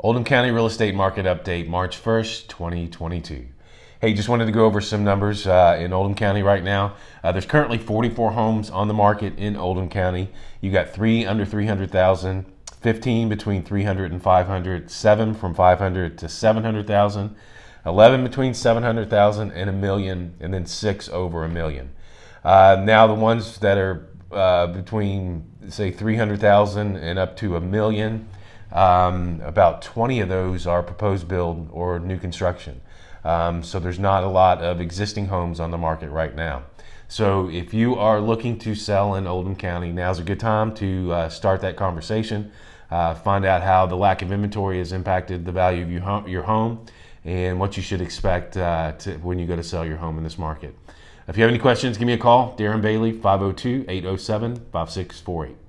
Oldham County real estate market update, March 1st, 2022. Hey, just wanted to go over some numbers in Oldham County right now. There's currently 44 homes on the market in Oldham County. You got 3 under 300,000, 15 between 300 and 500, 7 from 500 to 700,000, 11 between 700,000 and 1 million, and then 6 over 1 million. Now the ones that are between, say, 300,000 and up to 1 million, about 20 of those are proposed build or new construction. So there's not a lot of existing homes on the market right now. So if you are looking to sell in Oldham County, now's a good time to start that conversation. Find out how the lack of inventory has impacted the value of your home and what you should expect when you go to sell your home in this market. If you have any questions, give me a call. Darren Bailey, 502-807-5648.